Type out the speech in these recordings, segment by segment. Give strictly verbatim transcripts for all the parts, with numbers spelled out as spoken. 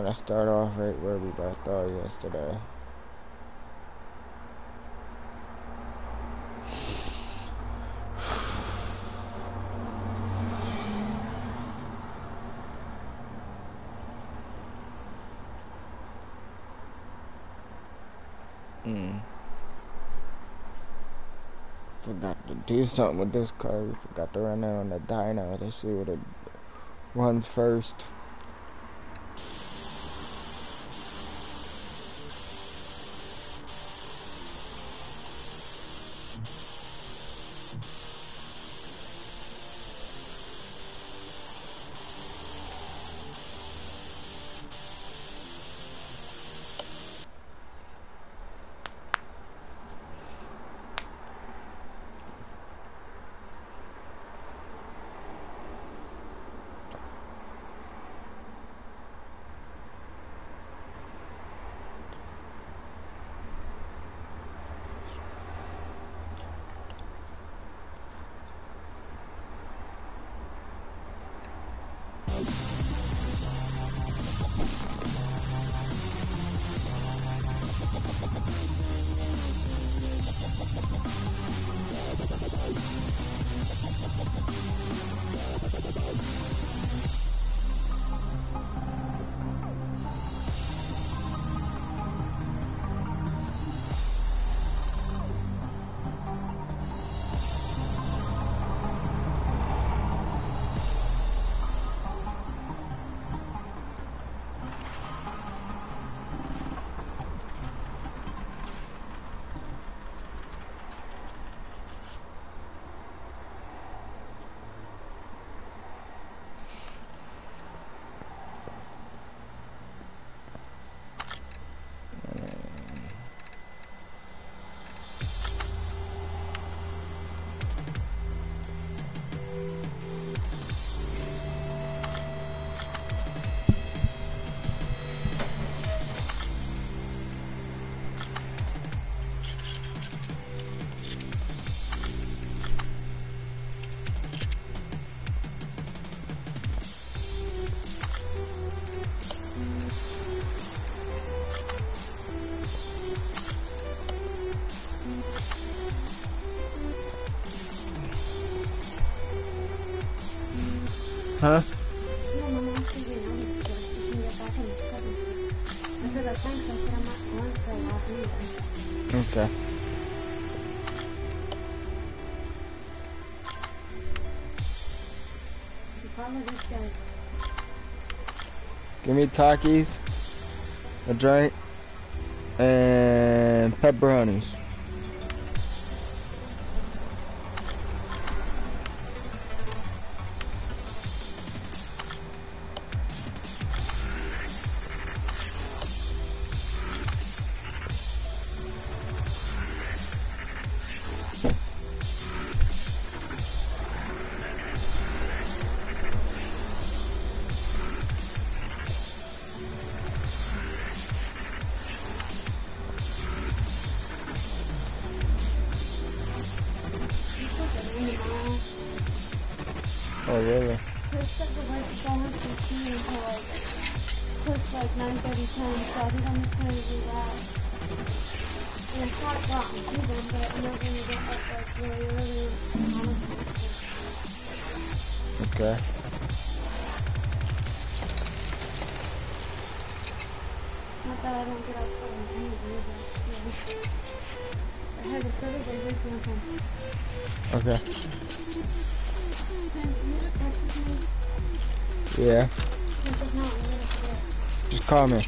gonna start off right where we left off yesterday. Hmm. Forgot to do something with this car. We forgot to run it on the dyno. Let's see what it runs first. Huh? Okay. Give me Takis, a drink, and pepperonis. Oh, really? Chris said the word seven fifteen until like, Chris like nine thirty, ten, so I didn't understand to do that. And I thought it got me even, but I'm not going to get up like really, really honestly. Okay. Not that I don't get up for the news either. Yeah. I had the service I did for the phone. Okay. Yeah. Just call me.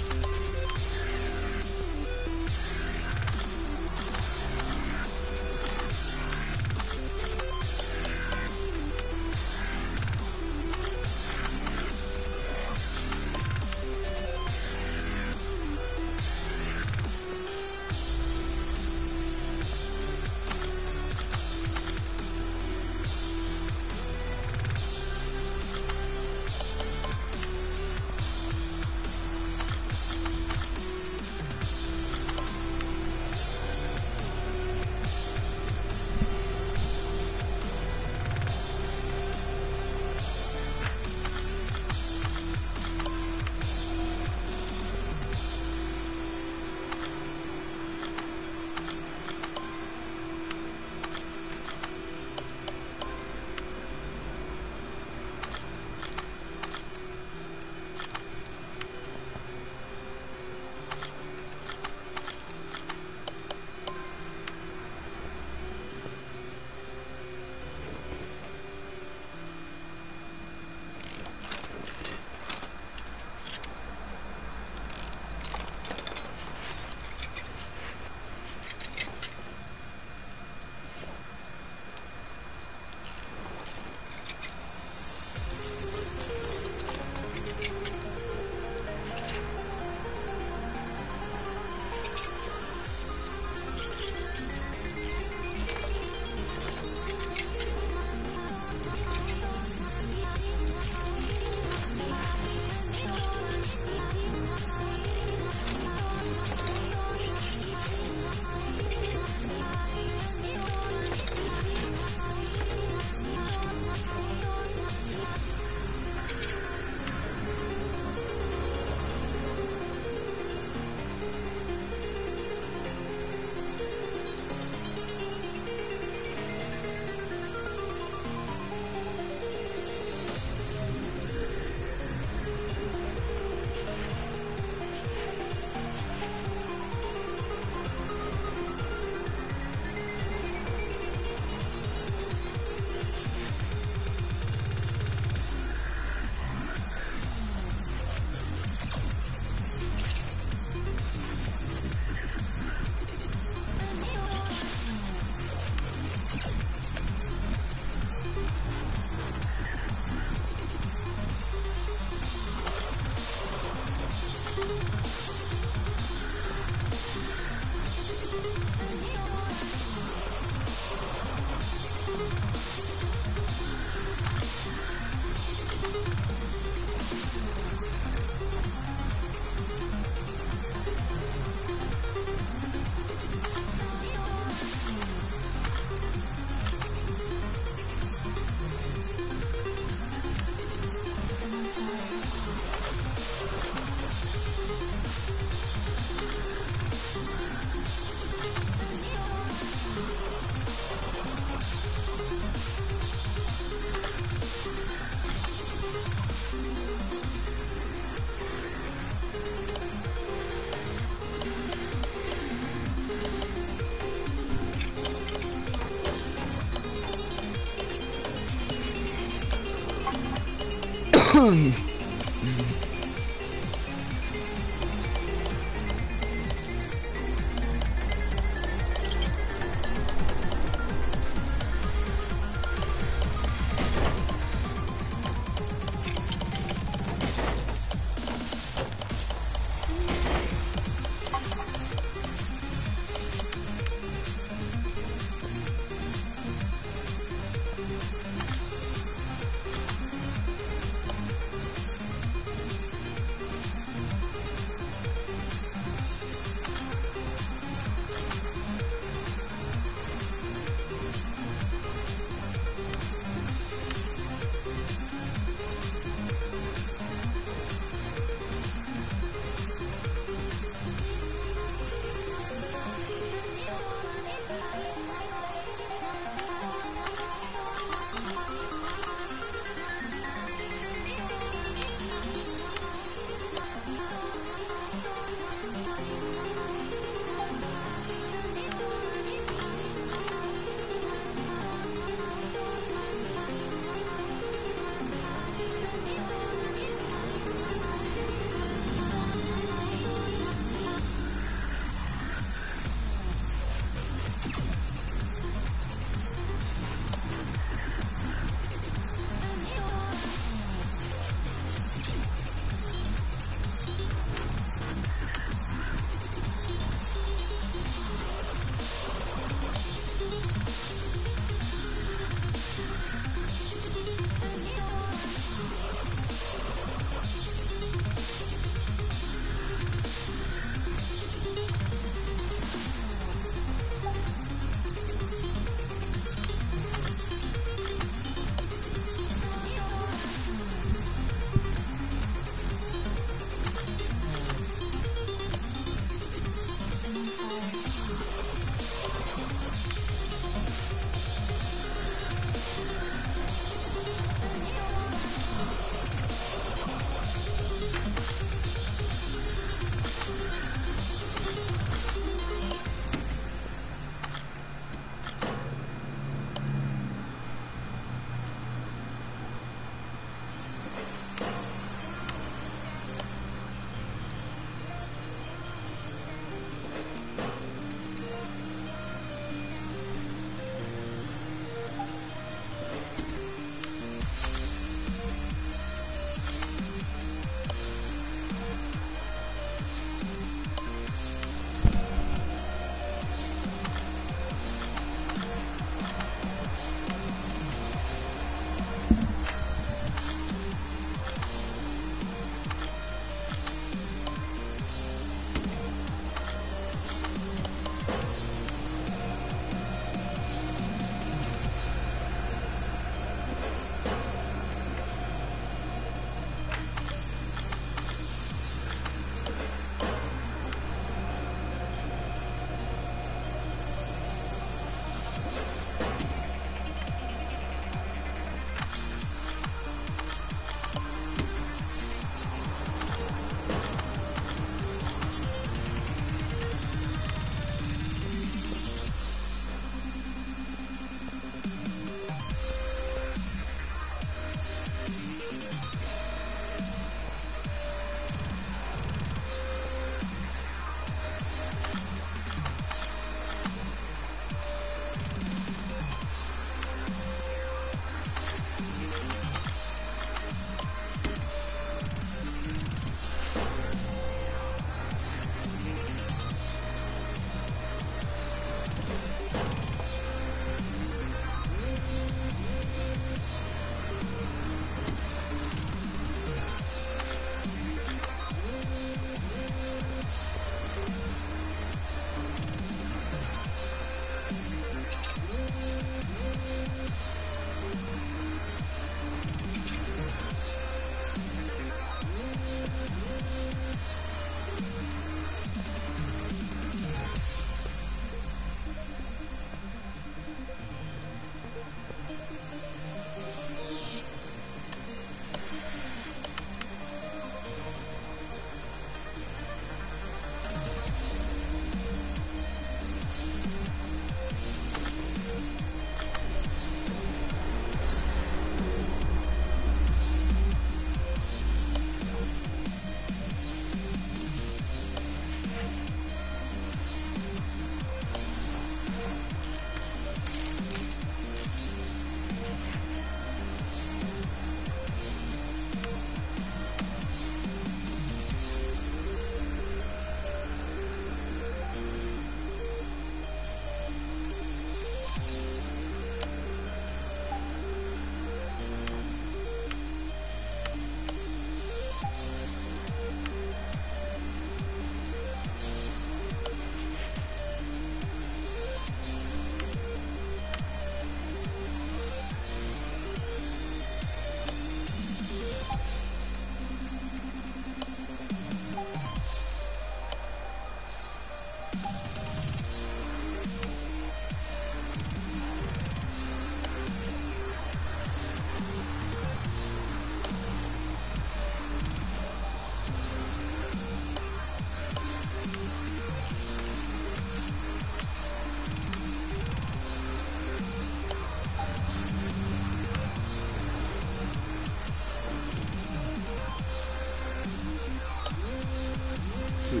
two,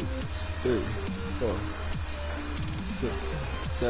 three, four, six,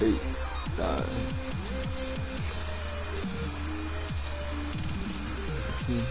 eight, nine, ten.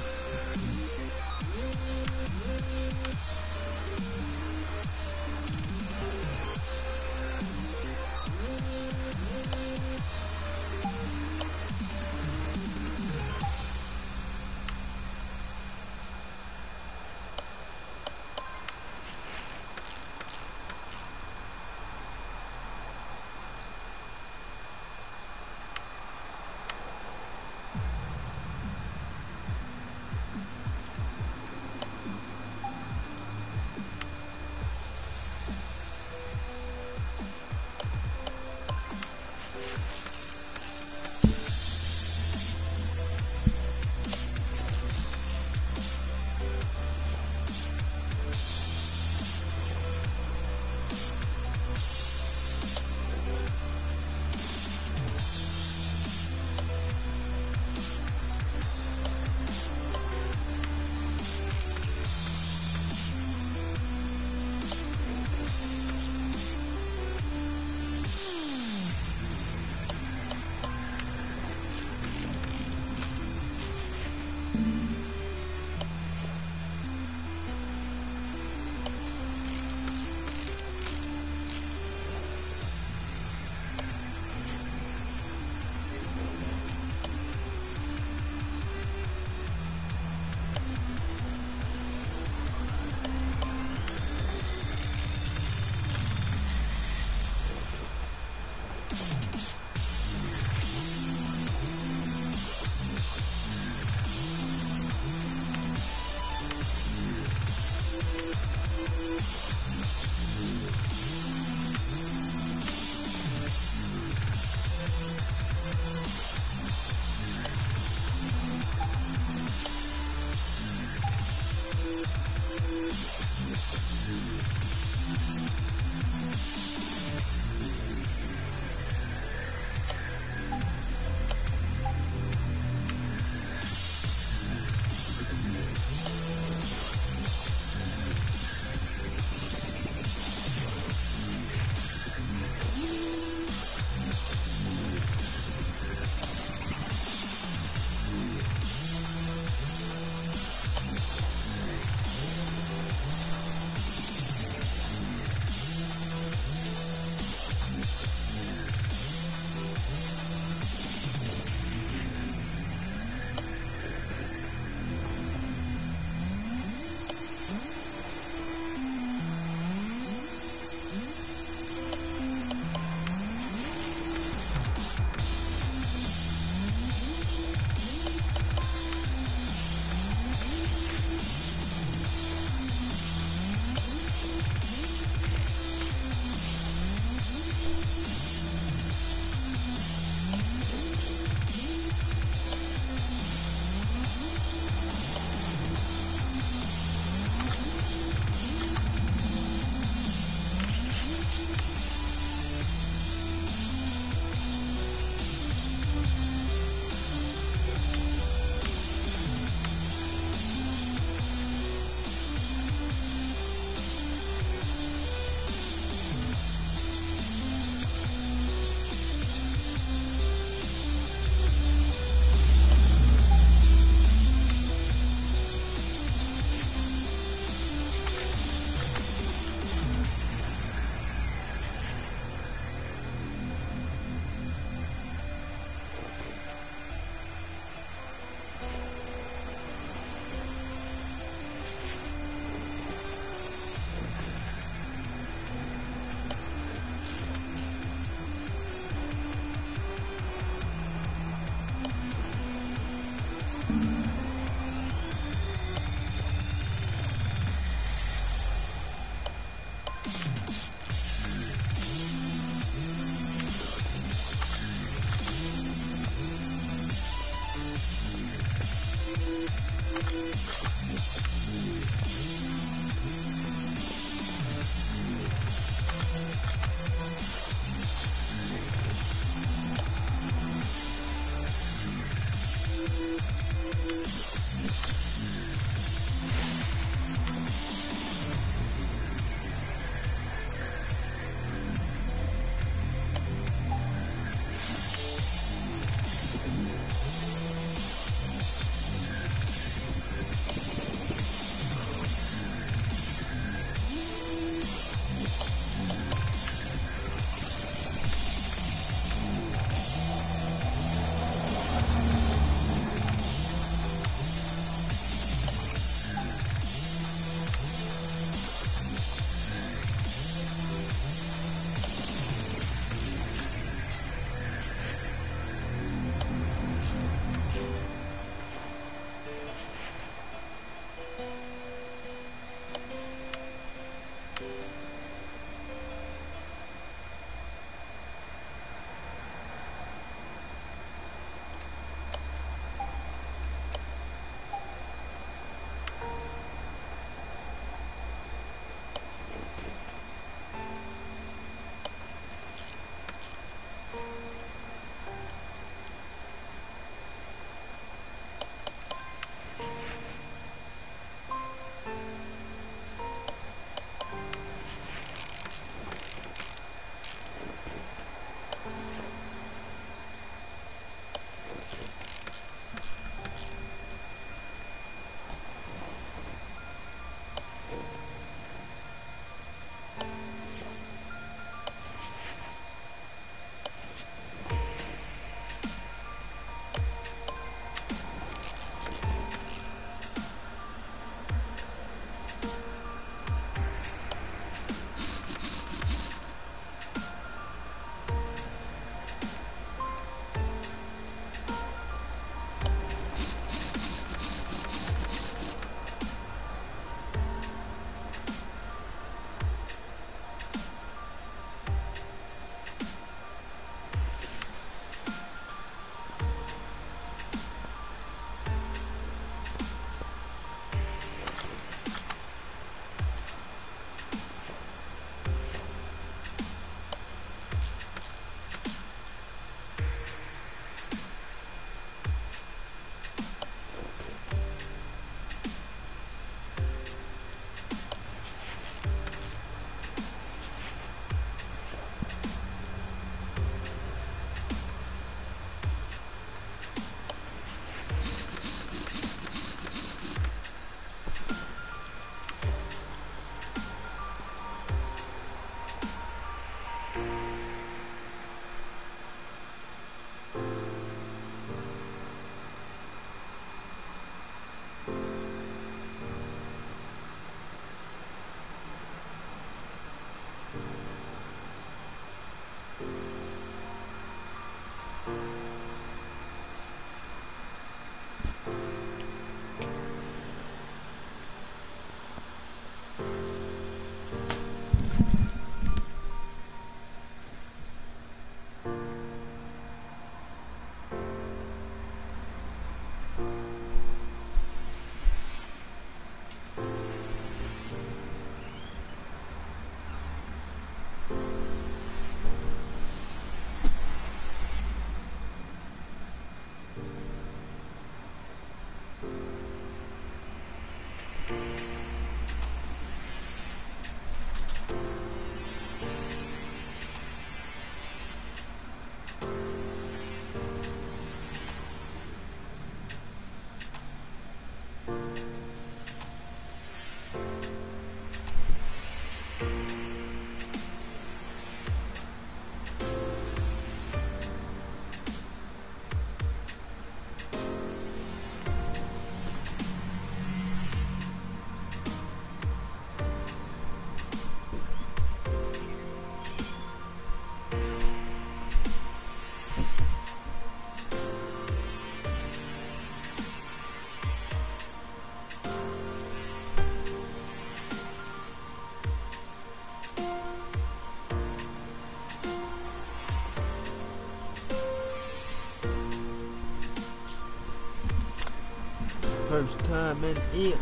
first time in E R.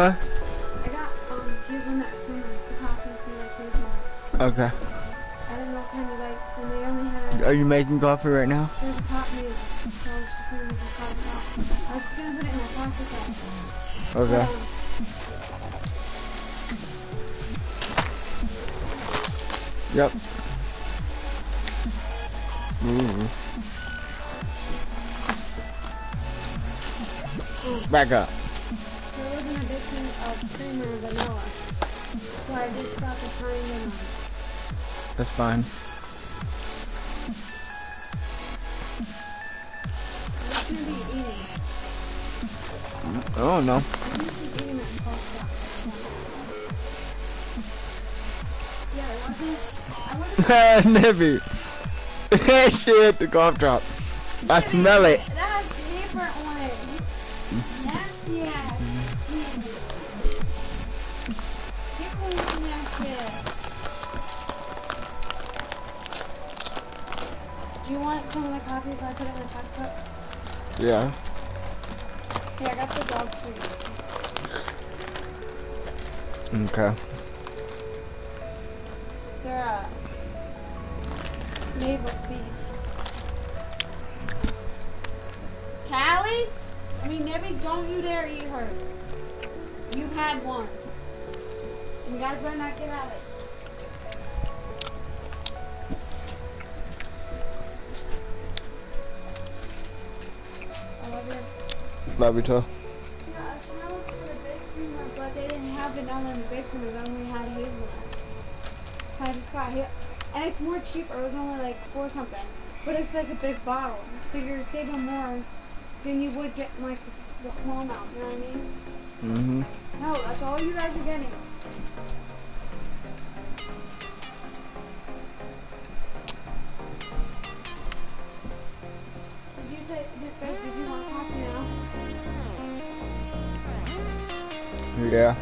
Huh? I got, um, he's on that camera. The costume from that camera. Okay. I don't know kind of like, and they only had... Are you making coffee right now? There's a pot music, so I was just going to make a coffee. I was just going to put it in my coffee cup. Okay. Um, Yep. Mm. Back up. There was an addition of creamer and vanilla, so I just got the creamer. That's fine. What should we be eating? I don't know. Nibby. She hit the cough drop. I Nibby, smell it. That has paper on it. Nasty ass. Get away from that shit. Do you want some of the coffee if I put it in the coffee cup? Yeah. Here, I got the dog food. Okay. They're, uh, Maple beef. Callie? I mean, Nibby, don't you dare eat hers. You've had one. You guys better not get at it. I love you. Love you too. Yeah, I looked for the baked creamer, but they didn't have vanilla in the baked creamer. They only had hazelnut. So I just got here. And it's more cheaper, it was only like four something. But it's like a big bottle. So you're saving more than you would get like the, the small amount, you know what I mean? Mm-hmm. No, that's all you guys are getting. Did you say, did, did you want coffee now? Yeah.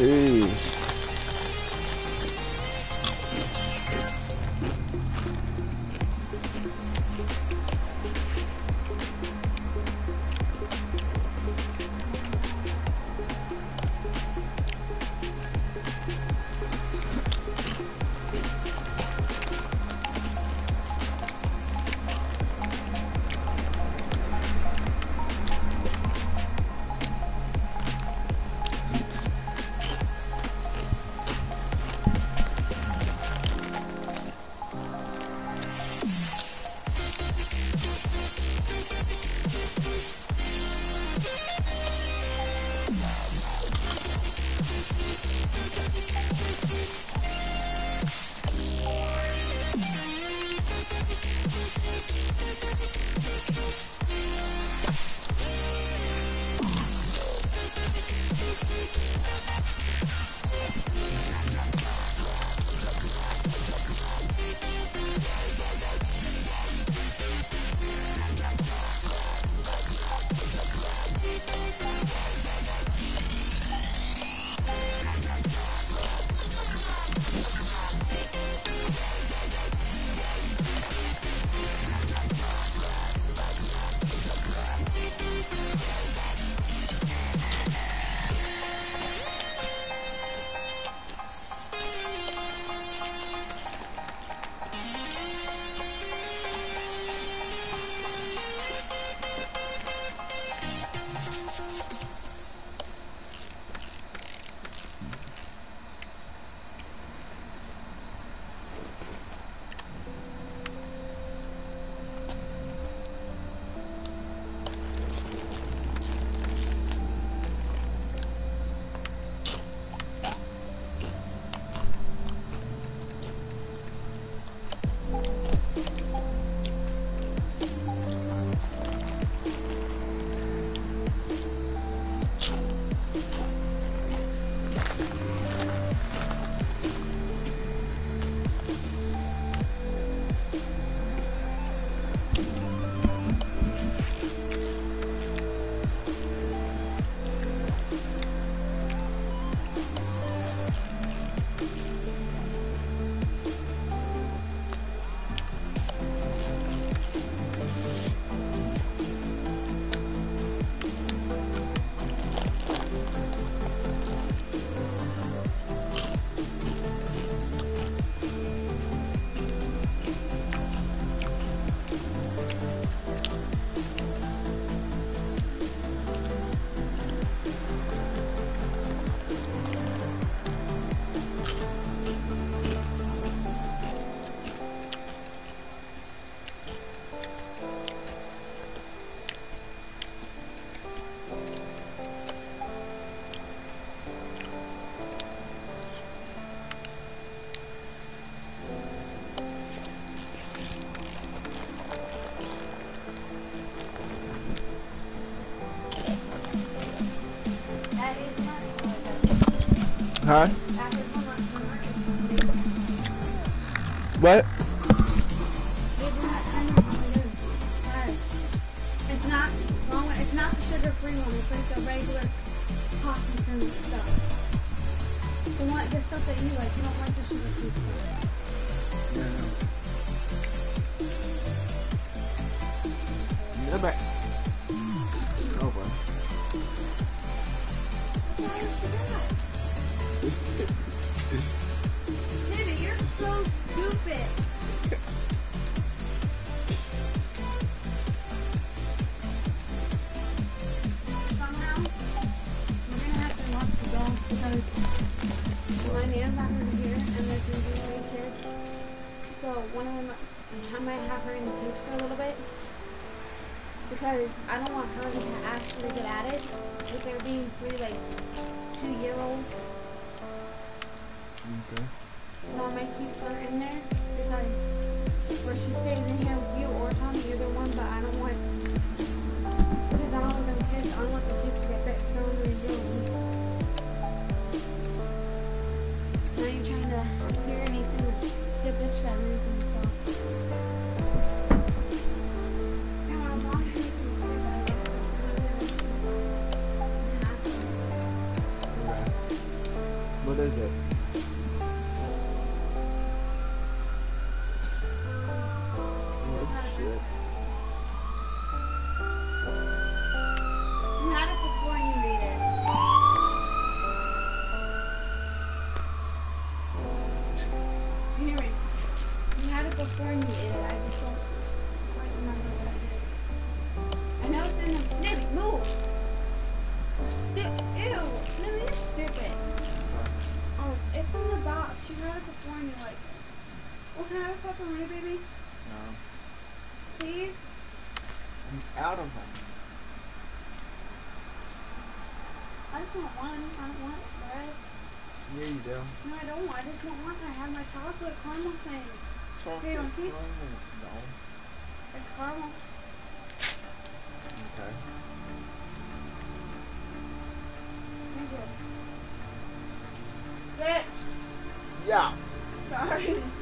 Jeez. Huh? What? It's not long, it's not the sugar-free one, it's like the regular coffee fruit stuff. The one, the stuff that you like, you don't like the sugar-free stuff. Yeah. Go back. Oh boy. Why is she not? Timmy, you're so stupid. So one of them, I might have her in the cage for a little bit because I don't want her to actually get at it with there being three like two-year-olds. Okay. So I might keep her in there because where she stays in here with you or Tommy, you're the one, but I don't want because I don't want them kids. I don't want the kids to get bit. So I'm gonna deal with you. Now you're trying to hear anything. You have to touch that roof and stuff. You want to walk me through the bed? What is it? Oh, shit. You had it before you made it. Before you ate it, I just don't quite remember what it is. I know it's in the Nibby, move! Ew! Nibby, you're stupid. Oh, it's in the box. You had it before and you liked it. Well, can I have a pepperoni, baby? No. Please? I'm out of them. I just want one. I don't want the rest. Yeah, you do. No, I don't. I just want one. I have my chocolate caramel thing. Chocolate caramel? No. It's caramel. Okay. Thank you. Bitch! Yeah. Sorry.